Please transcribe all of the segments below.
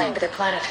reclaim their planet.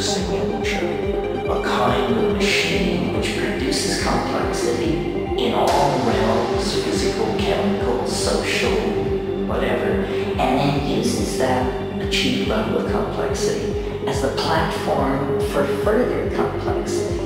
producing illusion, a kind of machine which produces complexity in all realms, physical, chemical, social, whatever, and then uses that achieved level of complexity as the platform for further complexity.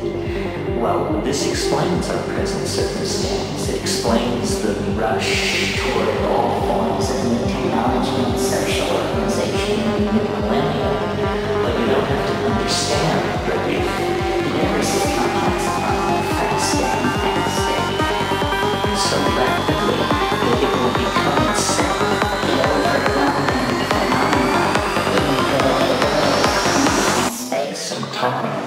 Well, this explains our present circumstance. It explains the rush toward all forms of new technology and social organization in the millennium. But you don't have to understand the belief. The universe is complex and faster and faster. So rapidly, it will become itself. The overwhelming phenomena will go space and time.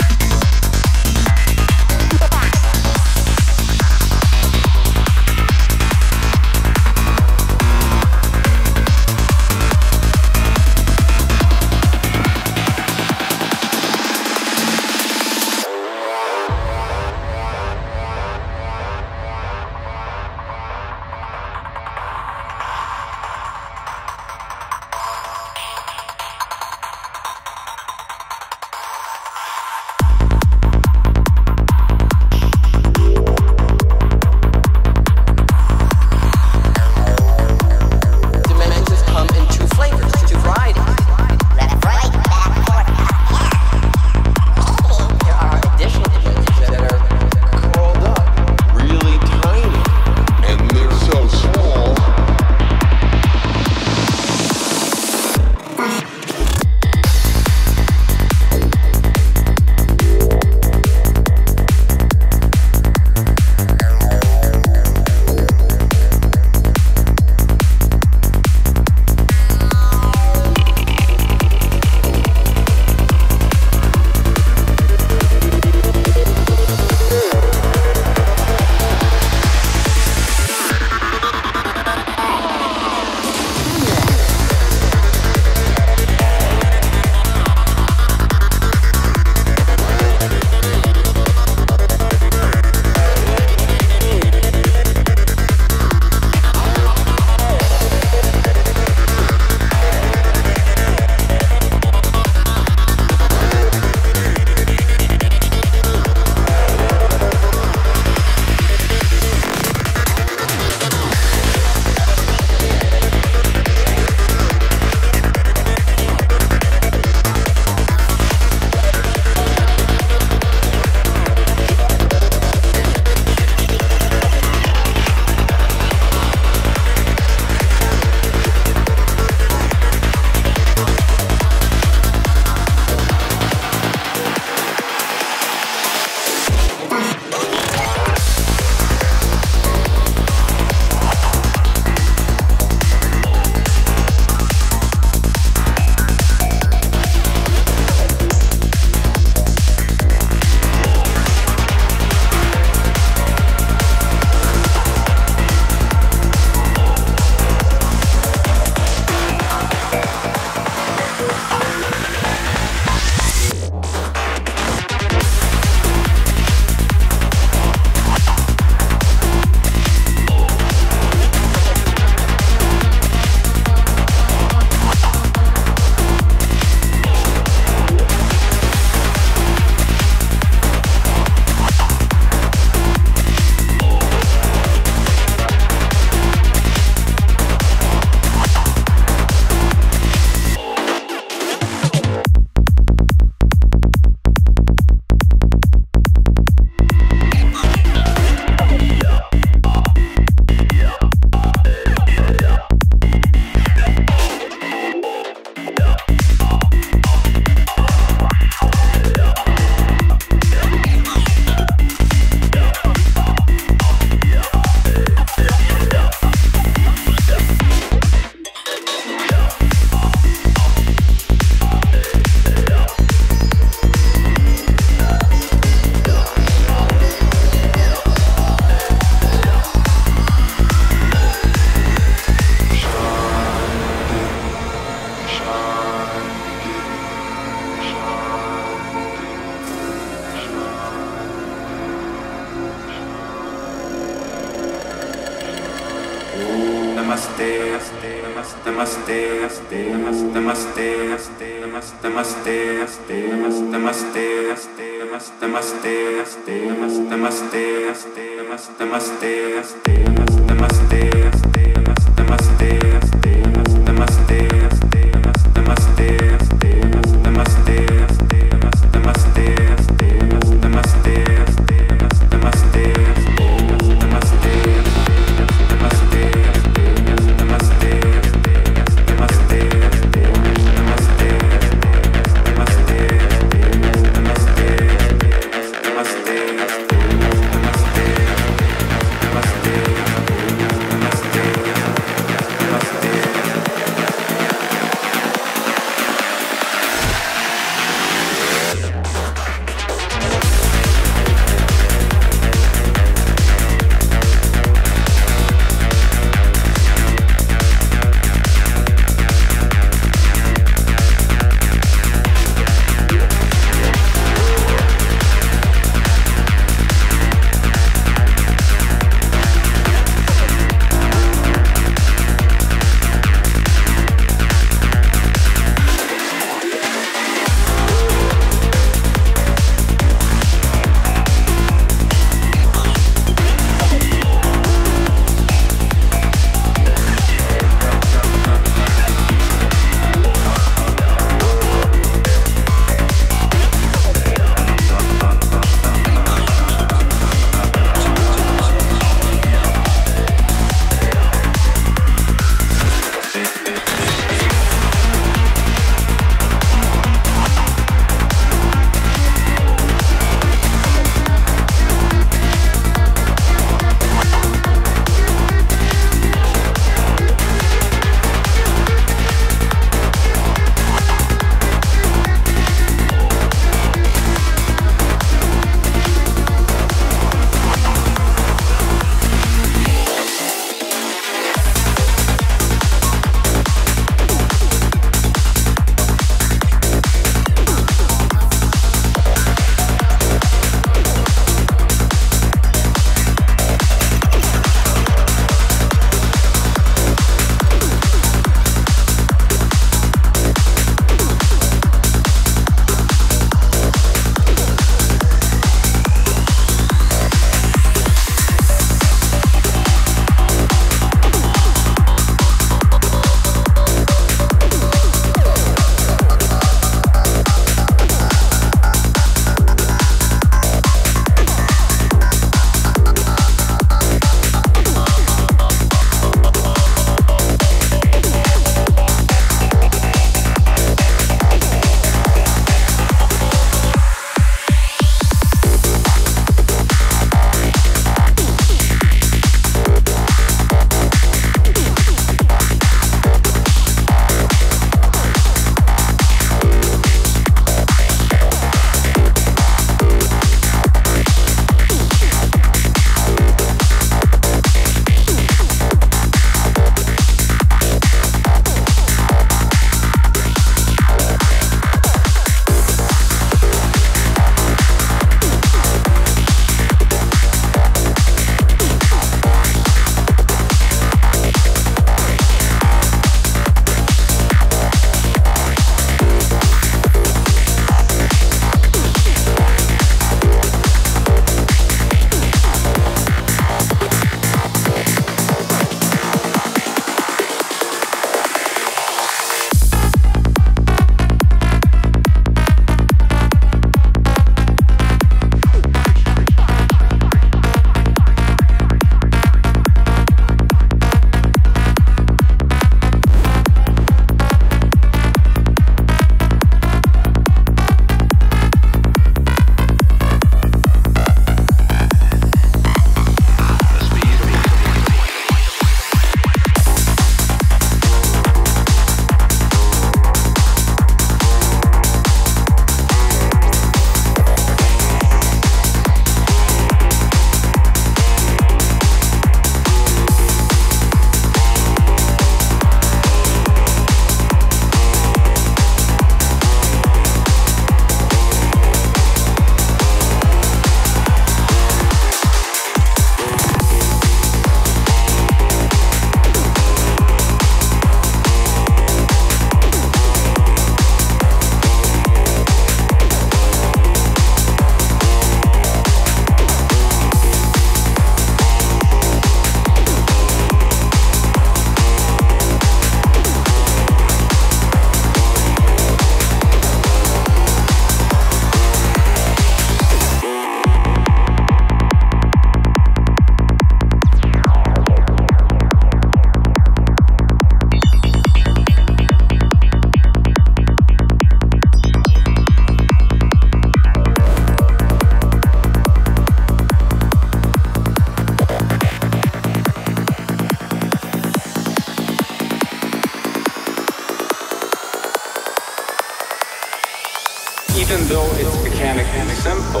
even though it's mechanically simple,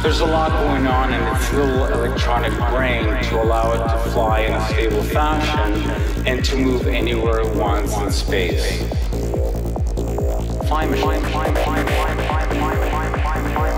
there's a lot going on in its little electronic brain to allow it to fly in a stable fashion and to move anywhere it wants in space. Fly machine, fly machine, fly machine, fly machine, fly machine.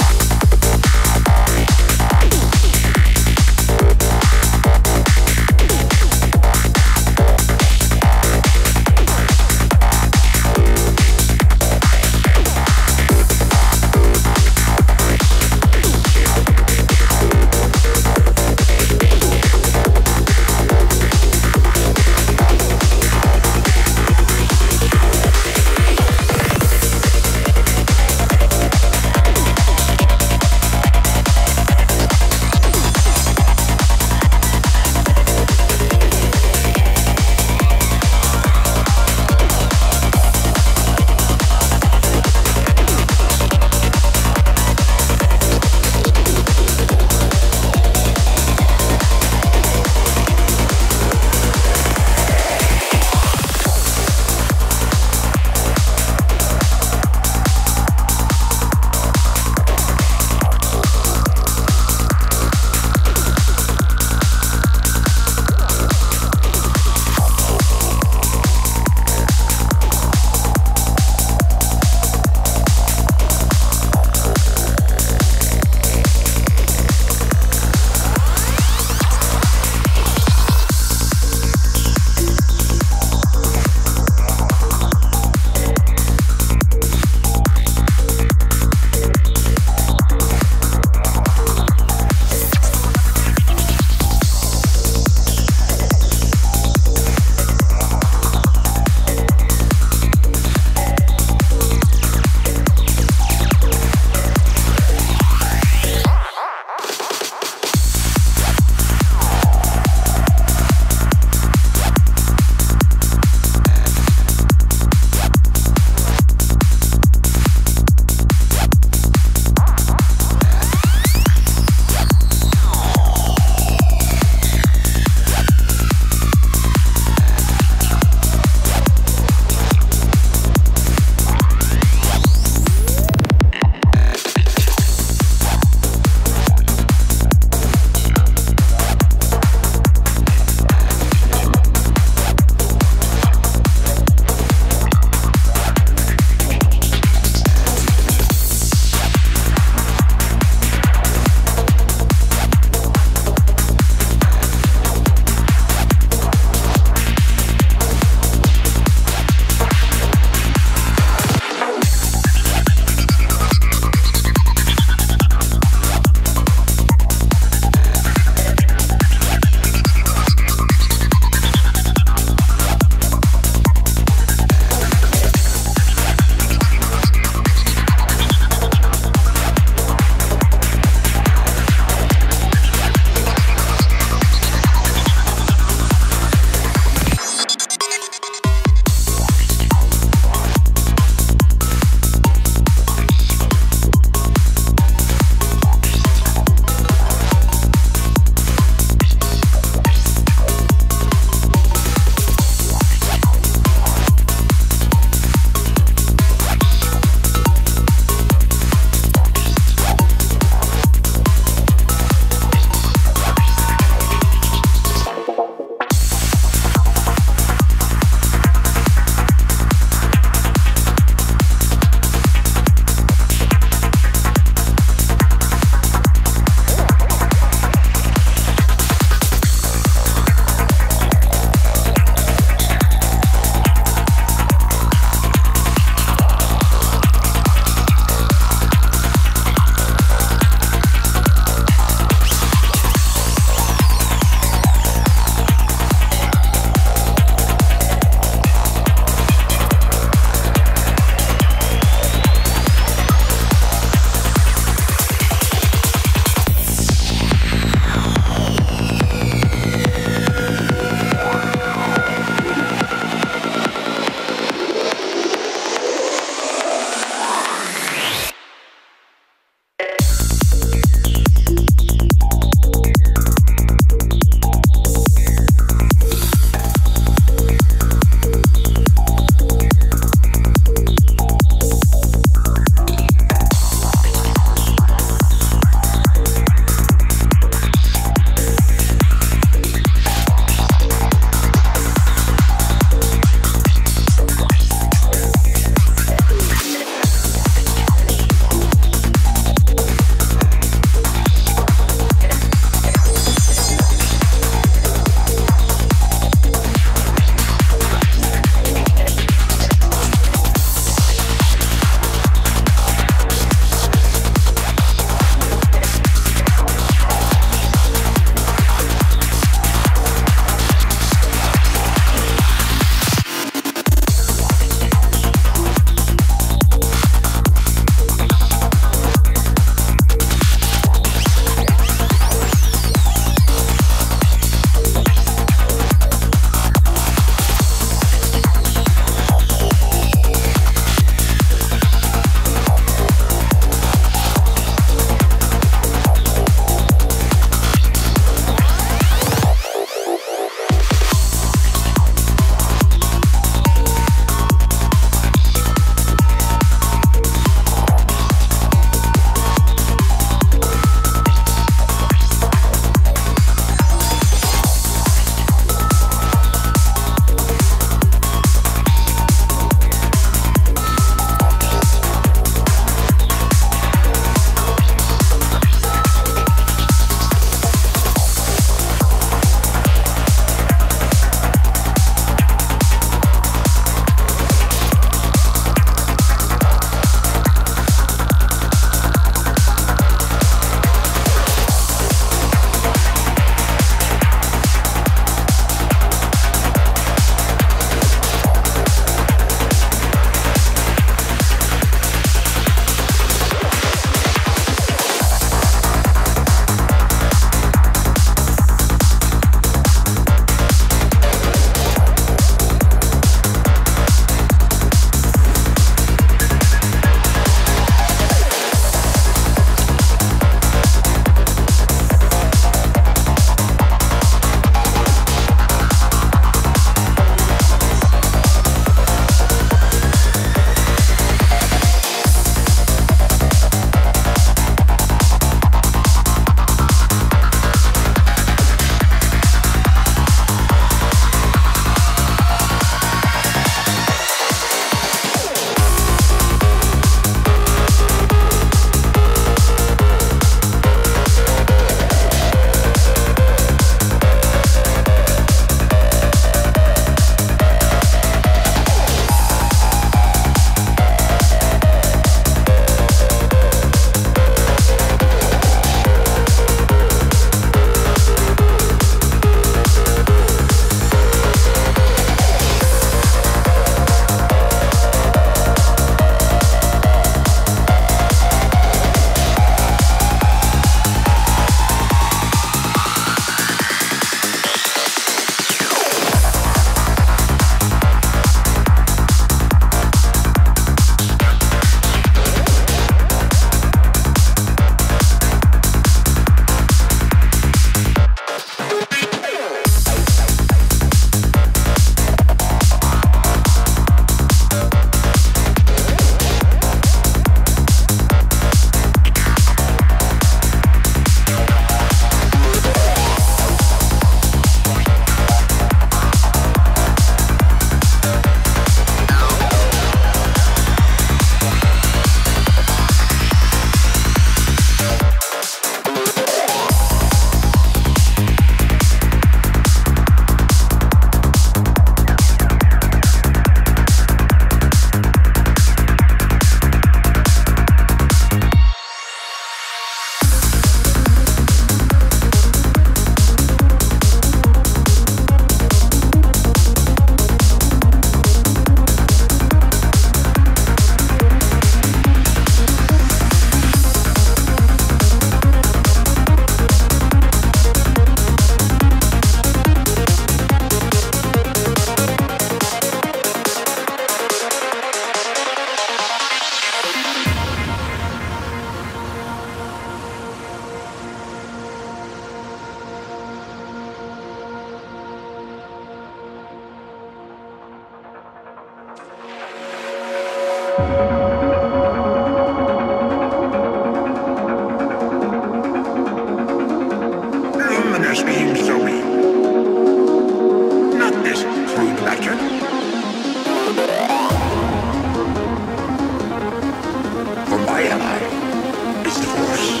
his divorce.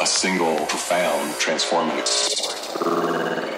A single, profound, transformative.